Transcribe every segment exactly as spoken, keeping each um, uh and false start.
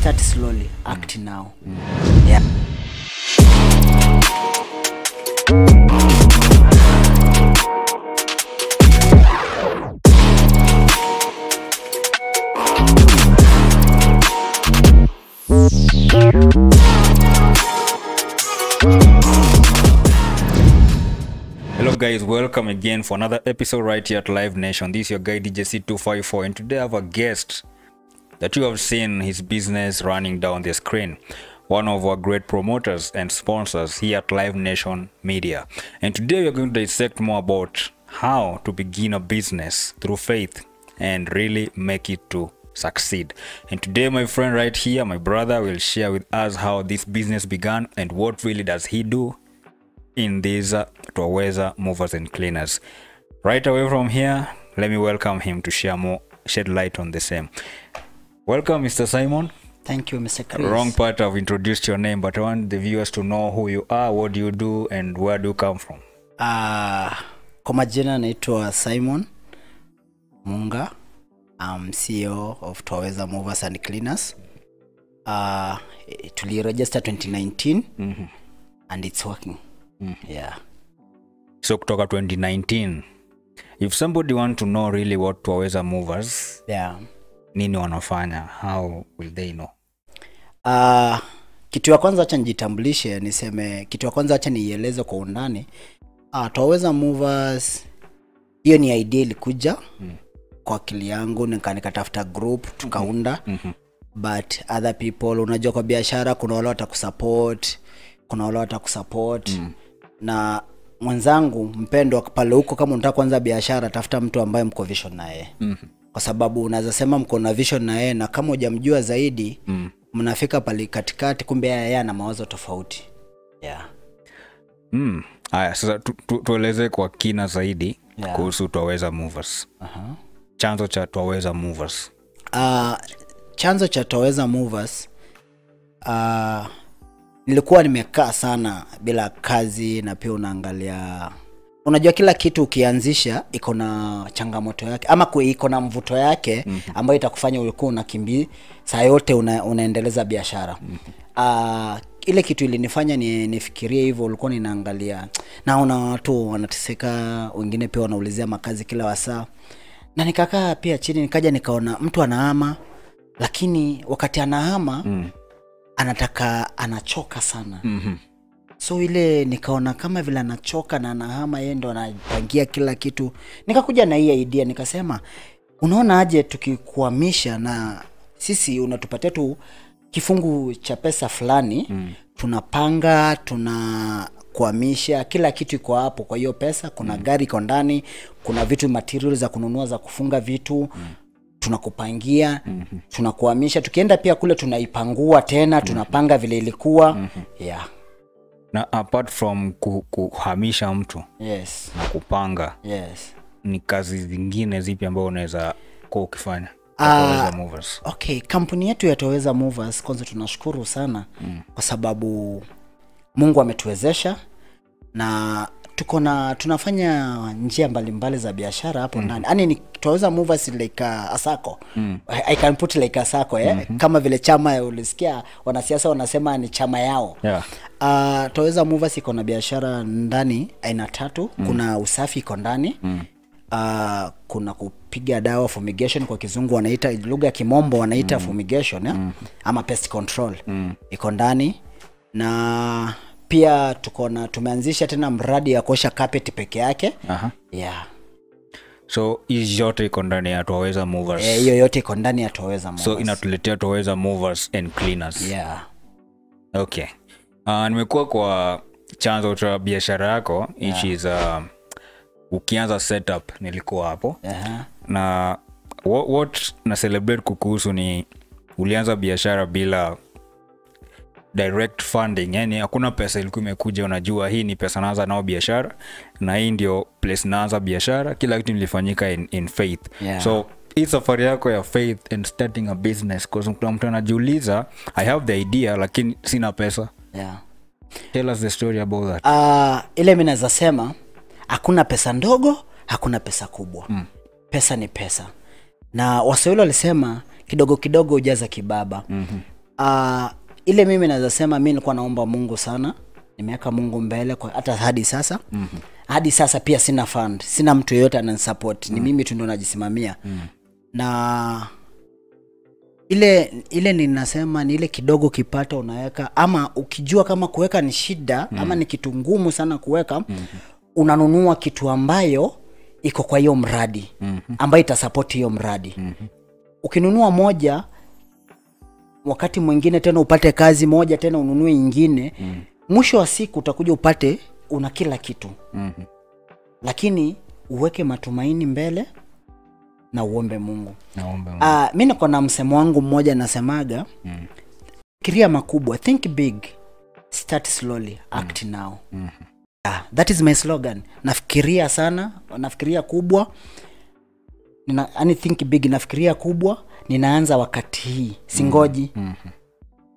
Start slowly. Act now. Yeah. Hello guys, welcome again for another episode right here at Live Nation. This is your guy D J C two five four, and today I have a guest that you have seen his business running down the screen. One of our great promoters and sponsors here at Live Nation Media. And today we are going to dissect more about how to begin a business through faith and really make it to succeed. And today my friend right here, my brother, will share with us how this business began and what really does he do in these uh, Tuaweza Movers and Cleaners. Right away from here, let me welcome him to share more, shed light on the same. Welcome, Mister Simon. Thank you, Mister Chris. Wrong part, I've introduced your name, but I want the viewers to know who you are, what do you do, and where do you come from? Uh, kwa majina naitwa Simon Munga. I'm C E O of Tuaweza Movers and Cleaners. Uh, it will register twenty nineteen, mm-hmm. and it's working. Mm-hmm. Yeah. So kutoka twenty nineteen, if somebody want to know really what Tuaweza Movers, yeah, nini wanafanya, how will they know? Uh, kitu ya kwanza acha nijitambulishe, niseme kitu ya kwanza acha nieleze kwa undani. Uh, Tuaweza Movers, hiyo ni idea ilikuja. Mm. Kwa akili yangu nikanikatafuta group tukaunda. Mm -hmm. But other people, unajua kwa biashara kuna wale watakusupport, kuna wale watakusupport. Mm. Na mwanzangu mpendwa pale huko, kama unataka kuanza biashara, tafuta mtu ambaye mko vision naye. Mm -hmm. Kwa sababu unaweza sema mko na vision naye, na kama hujamjua zaidi, mm. mnafika pale katikati, kumbe yeye ana mawazo tofauti. Yeah. Mm. Aya, sasa tu, tu, tueleze kwa kina zaidi, yeah, kuhusu Tuaweza Movers. Aha. Uh -huh. Chanzo cha Tuaweza Movers. Uh, chanzo cha Tuaweza Movers. Uh, nilikuwa nimekaa sana bila kazi, na pia unaangalia, unajua kila kitu ukianzisha iko na changamoto yake ama iko na mvuto yake, mm -hmm. ambayo itakufanya ulikuwa unakimbia saa yote una, unaendeleza biashara. Mm -hmm. Uh, ile kitu ilinifanya ni, nifikirie hivyo, ulikuwa ninaangalia naona watu wanateseka, wengine pia wanaulizia makazi kila wasaa. Na nikakaa pia chini nikaja nikaona mtu anahama, lakini wakati anahama, mm. anataka anachoka sana. Mm -hmm. So ile nikaona kama vile anachoka na anahama, yeye ndo anapangia kila kitu. Nikakuja na hii idea nikasema, unaona aje tukikuamisha na sisi unatupatia tu kifungu cha pesa fulani, mm. tunapanga, tuna kuhamisha, kila kitu iko hapo kwa hiyo pesa. Kuna mm. gari iko ndani, kuna vitu materials za kununua za kufunga vitu, mm. tunakupangia, mm -hmm. tunakuhamisha, tukienda pia kule tunaipangua tena, mm -hmm. tunapanga vile ilikuwa. Mm -hmm. Yeah. Na apart from kuhamisha mtu, yes, na kupanga, yes, ni kazi zingine zipi ambazo unaweza kwa ukifanya? Uh, Movers. Okay, kampuni yetu ya Tuaweza Movers, kwanza tunashukuru sana, mm. kwa sababu Mungu ametuwezesha na tuko na tunafanya njia mbalimbali za biashara hapo ndani. Mm. Yaani ni Tuaweza Movers like a circle. Mm. I, I can put like a circle, eh? Mm -hmm. Kama vile chama ulisikia wanasiasa wanasema ni chama yao. Yeah. Uh, Tuaweza Movers iko na biashara ndani aina tatu. Mm. Kuna usafi iko ndani. Mm. Uh, kuna kupiga dawa, fumigation kwa kizungu wanaita, lugha ya kimombo wanaita, mm. fumigation, eh? Mm. Ama pest control. Mm. Iko ndani. Na pia tukona tumeanzisha tena mradi ya kuosha carpet peke yake. Aha. Yeah. So hiyo yote iko ndani ya Tuaweza Movers. Eh, hiyo yote iko ndani ya Tuaweza Movers. So inatuletea Tuaweza Movers and Cleaners. Yeah. Okay. Ah, uh, nimekuwa kwa chanzo cha biashara yako, yeah, which is uh, ukianza setup nilikuwa hapo. Aha. Na what, what na celebrate kukuhusu ni ulianza biashara bila direct funding, yani hakuna pesa ilikuwa imekuja, unajua hii ni pesa naanza nao biashara na hii ndio place naanza biashara, kila kitu nilifanyika in, in faith. Yeah. So hii safari yako ya faith and starting a business, because mtu anajiuliza I have the idea lakini sina pesa. Yeah. Tell us the story about that. Ah, uh, ile mimi naweza sema hakuna pesa ndogo, hakuna pesa kubwa. Mm. Pesa ni pesa. Na Waswahili walisema kidogo kidogo ujaza kibaba. Mhm. Mm. Uh, ile mimi nazasema mimi nilikuwa naomba Mungu sana. Nimeweka Mungu mbele kwa hata hadi sasa. Mm -hmm. Hadi sasa pia sina fund, sina mtu yeyote ananisupport. Mm -hmm. Ni mimi tu ndo najisimamia. Mm -hmm. Na ile ile ninasema ni ile kidogo kipato unaweka, ama ukijua kama kuweka ni shida, mm -hmm. ama ni kitu ngumu sana kuweka, mm -hmm. unanunua kitu ambayo iko kwa hiyo mradi, mm -hmm. ambayo itasupport hiyo mradi. Mm -hmm. Ukinunua moja, wakati mwingine tena upate kazi moja, tena ununue nyingine, mm -hmm. mwisho wa siku utakuja upate una kila kitu. Mm -hmm. Lakini uweke matumaini mbele na uombe Mungu. Naomba Mungu. Ah, mimi niko na msemo wangu mmoja nasemaga, mm -hmm. fikiria makubwa, think big, start slowly, act mm -hmm. now. Mm -hmm. Yeah, that is my slogan. Nafikiria sana, nafikiria kubwa. Nina yani think big, nafikiria kubwa, ninaanza wakati hii, singoji. Mm -hmm.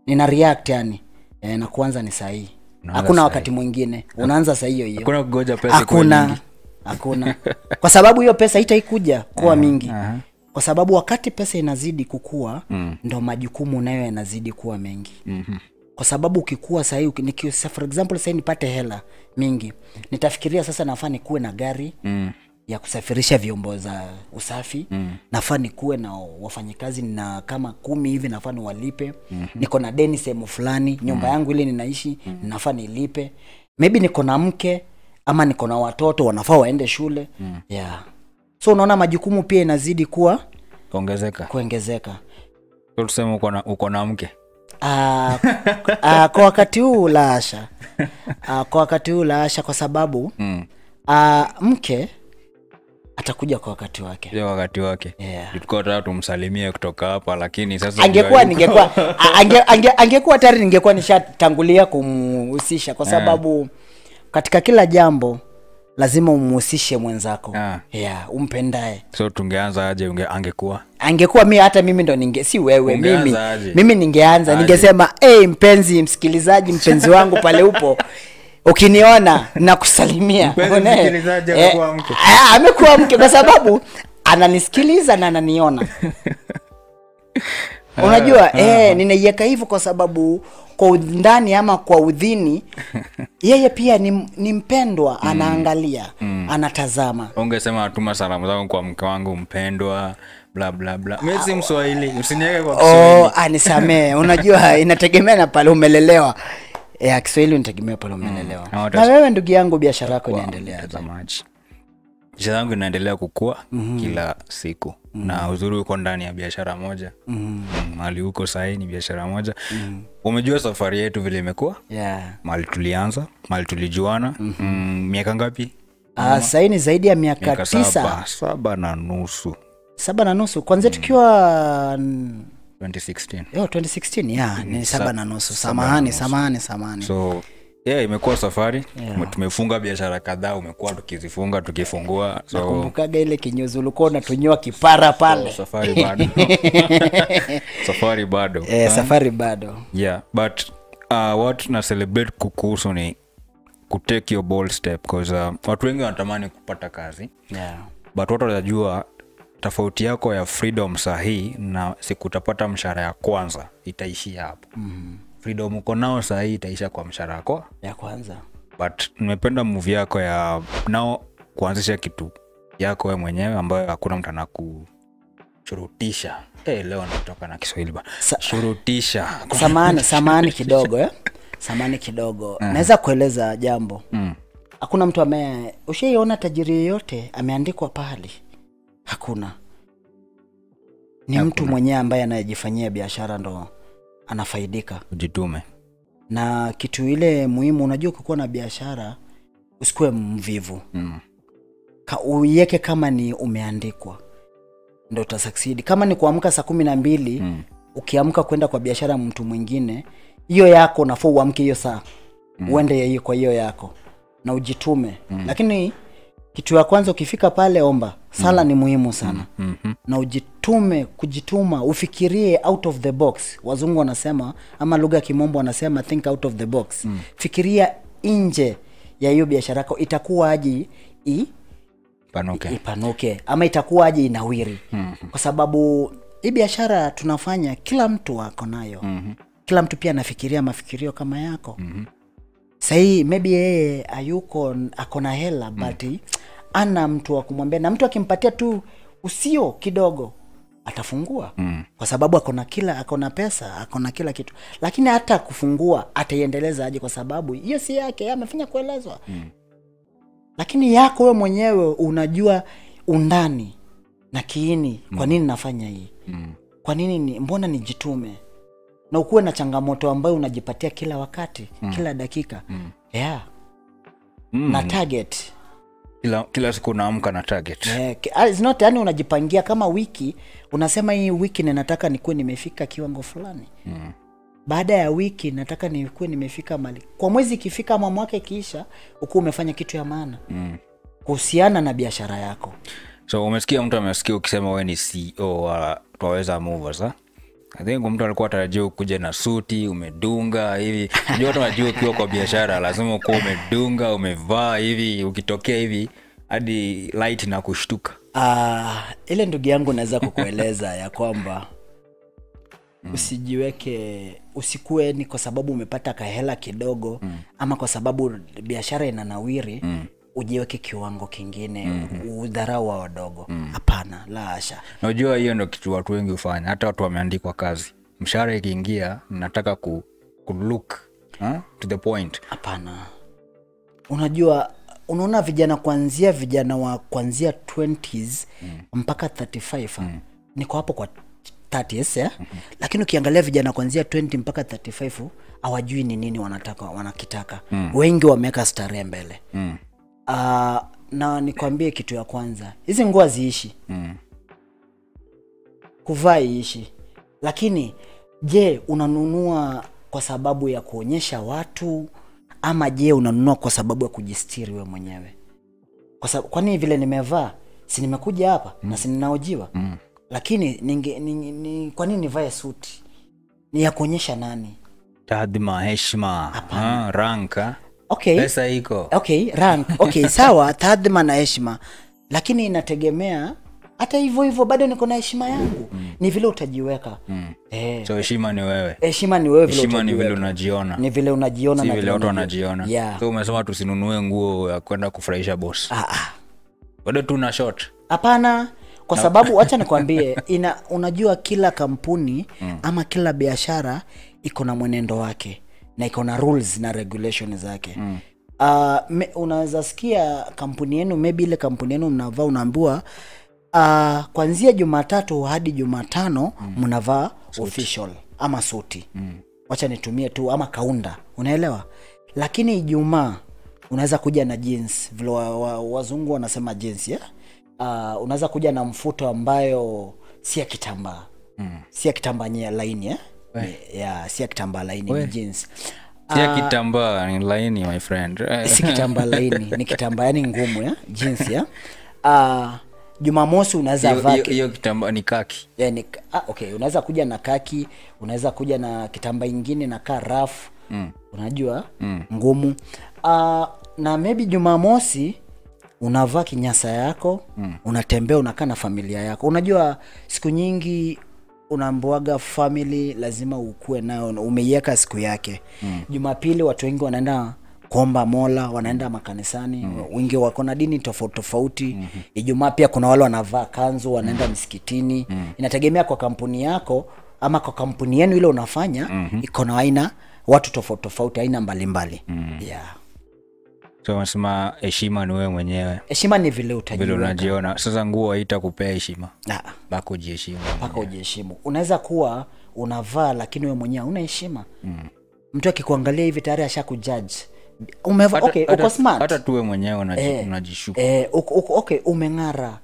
Nina react yani. E, na kuanza ni sahihi. Hakuna sahi. Wakati mwingine. Unaanza sahihi hiyo hiyo. Hakuna kugoja pesa hakuna, kwa hakuna. Kwa sababu hiyo pesa haitaikuja kuwa mingi. Aha. Kwa sababu wakati pesa inazidi kukua, mm. ndio majukumu nayo yanazidi kuwa mengi. Mm -hmm. Kwa sababu ukikua sahihi, nikisema for example sahihi nipate hela mingi, nitafikiria sasa nafaa nikuwe na gari, mm. ya kusafirisha vyombo za usafi, mm. nafaa nikuwe na wafanyikazi na kama kumi hivi nafaa niwalipe, mm -hmm. niko na deni sehemu fulani, nyumba yangu ile ninaishi, mm -hmm. nafaa nilipe, maybe niko na mke ama niko na watoto wanafaa waende shule, mm. yeah. So unaona majukumu pia inazidi kuwa kuongezeka kuongezeka. So tuseme uko na uko na mke. Ah, ah, kwa wakati huu la asha. Ah, kwa wakati huu la asha kwa sababu, mm. ah, mke atakuja kwa wakati wake. Kwa wakati wake. Yeah. Tulikuwa tayari tumsalimie kutoka hapa, lakini sasa angekuwa ningekuwa ange, ange, angekuwa tayari ningekuwa nishatangulia kumhusisha kwa sababu, yeah. katika kila jambo lazima umhusishe mwenzako. Yeah. Yeah, umpendae. So tungeanza aje unge, angekuwa? Angekuwa mimi hata mimi ndo ninge si wewe ungeanza mimi. Aje. Mimi ningeanza ningesema, "Hey mpenzi msikilizaji, mpenzi wangu pale upo." Ukiniona nakusalimia. Mpenzi msikilizaji amekuwa mke. Ah, amekuwa mke kwa sababu ananisikiliza na ananiona. Unajua, eh ninaiweka hivyo kwa sababu kwa udhani ama kwa udhini yeye pia ni, ni mpendwa, mm. anaangalia, mm. anatazama. Ungesema atuma salamu zangu kwa mke wangu mpendwa, bla bla bla. Mimi si Mswahili, msiniweke kwa Kiswahili. Oh, anisamee. Unajua inategemea na pale umelelewa. Ya Kiswahili nitategemea pale umelelewa. Mm. Na wewe ndugu yangu biashara yako inaendelea tazamaji. Biashara yangu inaendelea kukua, mm -hmm. kila siku. Mm -hmm. Na uzuri uko ndani ya biashara moja. Mm -hmm. Mali uko sahihi ni biashara moja. Mm -hmm. Umejua safari yetu vile imekuwa? Yeah. Mali tulianza, mali tulijuana. Mm -hmm. mm, miaka ngapi? Ah, sahihi ni zaidi ya miaka, miaka tisa. Saba, saba na nusu. Saba na nusu. Kwanza tukiwa mm. twenty sixteen. Yo, twenty sixteen, yeah. Ni saba na nusu. Samahani, samahani, samahani. So, yeah, imekuwa safari. Yeah. Tumefunga biashara kadhaa, umekuwa tukizifunga, tukifungua. So, nakumbukaga ile kinyozi ulikuwa unatunyoa kipara pale. So, safari bado. Safari bado. Eh, safari bado. Yeah, but uh, what na celebrate kukuhusu ni kutake your bold step because uh, watu wengi wanatamani kupata kazi. Yeah. But watu watajua tofauti yako ya freedom sahihi na siku utapata mshahara ya kwanza itaishia hapo. Mm. Freedom uko nao sahihi itaisha kwa mshahara yako ya kwanza. But nimependa movie yako ya nao kuanzisha kitu yako wewe mwenyewe ambayo hakuna mtu anakushurutisha. Eh hey, leo natoka na Kiswahili bana. Sa shurutisha. Samani, samani kidogo eh. Samani kidogo. Mm. Naweza kueleza jambo. Mm. Hakuna mtu ame ushaiona tajiri yote ameandikwa pahali. Hakuna. Ni hakuna. Mtu mwenyewe ambaye anajifanyia biashara ndo anafaidika. Ujitume. Na kitu ile muhimu unajua kukuwa na biashara usikue mvivu. Mm. Ka uiweke kama ni umeandikwa. Ndo utasucceed. Kama ni kuamka saa kumi na mbili, mm. ukiamka kwenda kwa biashara mtu mwingine, hiyo yako nafaa uamke hiyo saa. Mm. Uende hiyo kwa hiyo yako. Na ujitume. Mm. Lakini kitu ya kwanza ukifika pale omba. Sala mm. ni muhimu sana. Mm -hmm. Na ujitume, kujituma, ufikirie out of the box. Wazungu wanasema, ama lugha ya Kimombo wanasema think out of the box. Mm. Fikiria nje ya hiyo biashara yako itakuwa aje i panuke. Ipanuke ama itakuwa aje inawiri. Mm -hmm. Kwa sababu hii biashara tunafanya kila mtu wako nayo. Mm -hmm. kila mtu pia anafikiria mafikirio kama yako. Mm-hmm. Sahi maybe yeye ayuko akona hela but mm. ana mtu wa kumwambia, na mtu akimpatia tu usio kidogo atafungua mm. kwa sababu akona kila akona pesa, akona kila kitu. Lakini hata kufungua ataiendeleza aje, kwa sababu hiyo si yake, amefanya kuelezwa. Mm. Lakini yako wewe mwenyewe unajua undani na kiini, kwa nini nafanya hii? Mm. Kwa nini ni, mbona nijitume? Na ukuwe na changamoto ambayo unajipatia kila wakati, mm. kila dakika. Mm. Yeah. Mm. Na target. Kila, kila siku unaamka na target. Yeah. It's not, yani unajipangia kama wiki. Unasema hii wiki na nataka nikuwe nimefika kiwango fulani. Mm. Baada ya wiki nataka nikuwe nimefika mali. Kwa mwezi kifika ama mwaka kiisha, ukuwe umefanya kitu ya maana. Mm. Kuhusiana na biashara yako. So umesikia mtu amesikia ukisema wewe ni C E O wa uh, Tuaweza Movers, ha? I think mtu alikuwa atarajia kuja na suti, umedunga hivi. Ndio watu wajue ukiwa kwa biashara lazima uko umedunga, umevaa hivi, ukitokea hivi hadi light na kushtuka. Ah, uh, ile ndugu yangu naweza kukueleza ya kwamba mm. usijiweke, usikue ni kwa sababu umepata kahela kidogo mm. ama kwa sababu biashara inanawiri. Mm. Ujiweke kiwango kingine, mm -hmm. udharau wa wadogo. Mm. Hapana, la hasha. Na unajua hiyo ndio kitu watu wengi hufanya. Hata watu wameandikwa kazi, mshahara ikiingia nataka ku, ku look huh? to the point. Hapana. Unajua, unaona vijana kuanzia vijana wa kuanzia twenties mm. mpaka thirty-five. Mm. Niko hapo kwa thirties, eh? Mm -hmm. Lakini ukiangalia vijana kuanzia twenty mpaka thirty-five hawajui ni nini wanataka, wanakitaka. Mm. Wengi wameka starehe mbele. Mm. Uh, na nikwambie kitu ya kwanza, hizi nguo ziishi. Mm. Kuvaa iishi. Lakini je, unanunua kwa sababu ya kuonyesha watu, ama je unanunua kwa sababu ya kujistiri wewe mwenyewe? Kwa sababu kwani vile nimevaa si nimekuja hapa mm. na si ninaojiwa. Mm. Lakini ninge, ninge, ninge, kwa nini nivae suti? Ni ya kuonyesha nani? Taadhima, heshima, ah, ranka. Okay. Pesa iko. Okay, rank. Okay, sawa, taadhima na heshima. Lakini inategemea, hata hivyo hivyo bado niko na heshima yangu. Mm. Ni vile utajiweka. Mm. Eh. So heshima ni wewe. Heshima ni wewe, vile heshima ni vile unajiona. Ni vile unajiona, si na vile watu wanajiona. Yeah. So umesema tusinunue nguo ya kwenda kufurahisha boss. Ah ah. Bado tuna short. Hapana, kwa no. sababu acha nikwambie, ina unajua kila kampuni mm. ama kila biashara iko na mwenendo wake. Na iko na rules na regulations zake. Mm. Uh, unaweza sikia kampuni yenu, maybe ile kampuni yenu mnavaa unaambiwa uh, kuanzia Jumatatu hadi Jumatano mm. mnavaa official ama suti. Mm. Wacha nitumie tu ama kaunda, unaelewa? Lakini Ijumaa unaweza kuja na jeans, vile wazungu wa, wanasema jeans, yeah? Uh, unaweza kuja na mfuto ambayo si ya kitambaa. Mm. Si ya kitambaa nye line, yeah? Yeah, si kitamba laini ni jeans. Si uh, kitamba laini my friend. Si kitamba laini, ni kitamba yani ngumu ya jeans ya. Ah, uh, Jumamosi unaweza vaa hiyo kitamba ni kaki. Yani ah, okay, unaweza kuja na kaki, unaweza kuja na kitamba ingine na ka rafu. Mm. Unajua mm. ngumu. Ah, uh, na maybe Jumamosi unavaa kinyasa yako, mm. unatembea unakaa na familia yako. Unajua siku nyingi unaambiwaga family lazima ukue nao, umeiweka siku yake. Mm. Jumapili watu wengi wanaenda kuomba Mola, wanaenda makanisani, mm. wengi wako na dini tofauti tofauti. Mm -hmm. Ijumaa pia kuna wale wanavaa kanzu, wanaenda msikitini. Mm. Inategemea kwa kampuni yako ama kwa kampuni yenu ile unafanya, mm -hmm. iko na aina watu tofauti tofauti, aina mbalimbali. Mm. Yeah. So unasema heshima ni wewe mwenyewe. Heshima ni vile utajiona. Vile unajiona. Sasa nguo haitakupea heshima. Ah, bako ujiheshimu. Bako ujiheshimu. Unaweza kuwa unavaa lakini wewe mwenyewe una heshima. Mm. Mtu akikuangalia hivi tayari ashakujudge. Umevaa okay, uko smart. Hata tu wewe mwenyewe unajishuku. Eh, eh uko, uko, okay, umeng'ara.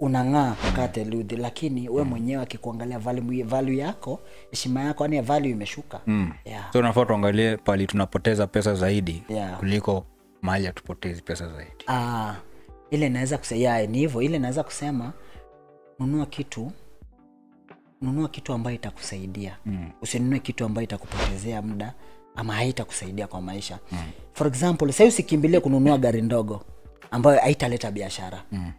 Unang'aa kukate ludhi, lakini wewe mwenyewe akikuangalia value, value yako, heshima yako, yani value imeshuka. Mm. Yeah. So unafaa tuangalie pali tunapoteza pesa zaidi yeah. kuliko mali atupoteze pesa zaidi. Ah, ile naweza kusema ni hivyo, ile naweza kusema nunua kitu nunua kitu ambayo itakusaidia. Mm. Usinunue kitu ambayo itakupotezea muda ama haitakusaidia kwa maisha. Mm. For example, sasa usikimbilie kununua gari ndogo ambayo haitaleta biashara. Mm.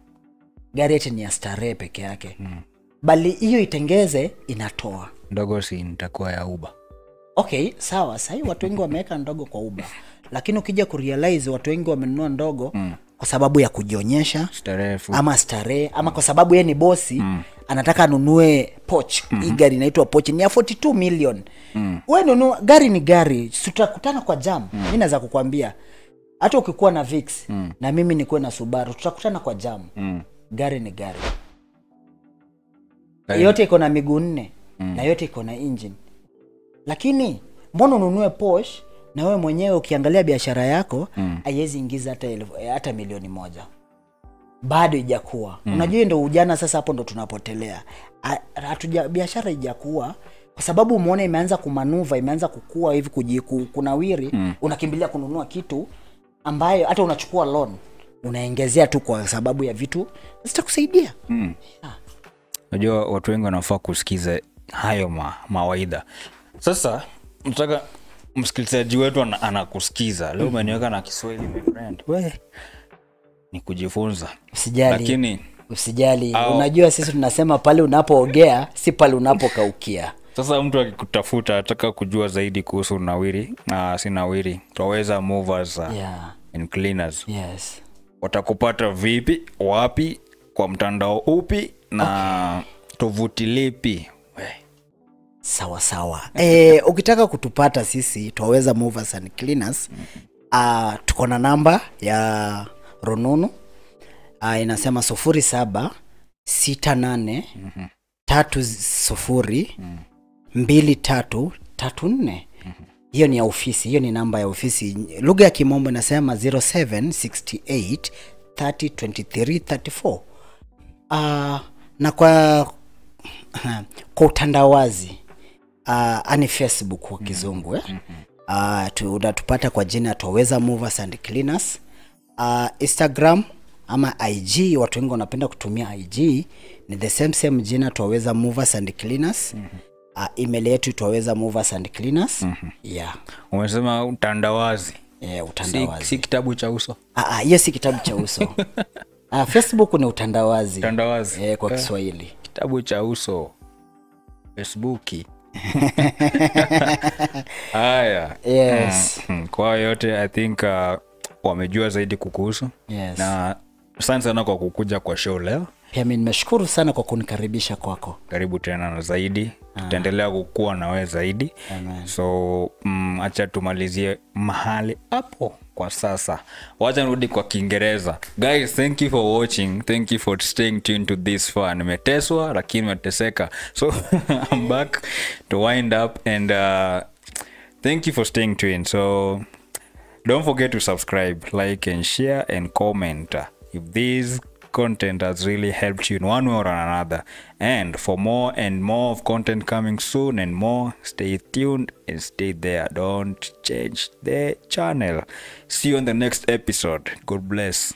Gari yetu ni ya starehe peke yake. Mm. Bali hiyo itengeze inatoa. Ndogo si nitakuwa ya Uber. okay, sawa, sahi watu wengi wameweka ndogo kwa Uber. Lakini ukija kurealize watu wengi wamenunua ndogo mm. kwa sababu ya kujionyesha, starefu, ama starehe, ama mm. kwa sababu yeye ni bosi, mm. anataka anunue Porsche. Mm -hmm. Hii gari inaitwa Porsche, ni ya forty-two million. Mm. Wewe nunua, gari ni gari, tutakutana kwa jam. Mm. Mimi naweza kukuambia hata ukikuwa na Vix mm. na mimi nikuwa na Subaru, tutakutana kwa jam. Mm. Gari ni gari. Gari. Yote iko na miguu nne mm. na yote iko na engine. Lakini mbona ununue Porsche na wewe mwenyewe ukiangalia biashara yako mm. haiwezi ingiza hata hata milioni moja. Bado haijakuwa. Mm. Unajua ndio ujana sasa, hapo ndo tunapotelea. Hatuja biashara haijakuwa kwa sababu umeona imeanza kumanuva, imeanza kukua hivi kujiku kunawiri, mm. unakimbilia kununua kitu ambayo hata unachukua loan, unaongezea tu kwa sababu ya vitu zitakusaidia. Mm. Unajua watu wengi wanafaa kusikiza hayo ma, mawaidha. Sasa nataka msikilizaji wetu anakusikiza. Leo umeniweka na Kiswahili my friend. Wewe ni kujifunza. Usijali. Lakini usijali. Au, unajua sisi tunasema pale unapoogea si pale unapokaukia. Sasa mtu akikutafuta anataka kujua zaidi kuhusu unawiri na sinawiri, Tuaweza Movers uh, yeah. and Cleaners. Yes. Watakupata vipi? Wapi? Kwa mtandao upi? Na okay. tovuti lipi? Sawa sawa. E, ukitaka kutupata sisi Tuaweza Movers and Cleaners, uh, tuko na namba ya rununu uh, inasema zero seven six nane tatu sifuri mbili tatu tatu nne. Hiyo ni ya ofisi, hiyo ni namba ya ofisi. Lugha ya Kimombo inasema zero seven six eight three zero two three three four. Uh, na kwa kwa utandawazi Uh, ani Facebook kwa kizungu eh? uh, tu, unatupata kwa jina Tuaweza Movers and Cleaners. uh, Instagram ama I G, watu wengi wanapenda kutumia I G, ni the same same jina Tuaweza Movers and Cleaners. uh, Email yetu Tuaweza Movers and Cleaners. Yeah. Umesema utandawazi. Yeah, utandawazi. Si, si kitabu cha uso. Ah, yes, si kitabu cha uso. uh, Facebook ni utandawazi, utandawazi. Yeah, kwa Kiswahili. Kitabu cha uso Facebooki. Haya. Yes. Mm. Kwa yote I think uh, wamejua zaidi kukuhusu. Yes. Na asante sana kwa kukuja kwa show leo. Pia mimi nimeshukuru sana kwa kunikaribisha kwako. Karibu tena na zaidi. Ah. Tutaendelea kukua na wewe zaidi. Amen. So mm, acha tumalizie mahali hapo kwa sasa. Wacha nirudi kwa Kiingereza. Guys, thank you for watching. Thank you for staying tuned to this far. Nimeteswa lakini nimeteseka. So I'm back to wind up and uh, thank you for staying tuned. So don't forget to subscribe, like and share and comment if this content has really helped you in one way or another. And for more and more of content coming soon and more, stay tuned and stay there. Don't change the channel. See you on the next episode. God bless.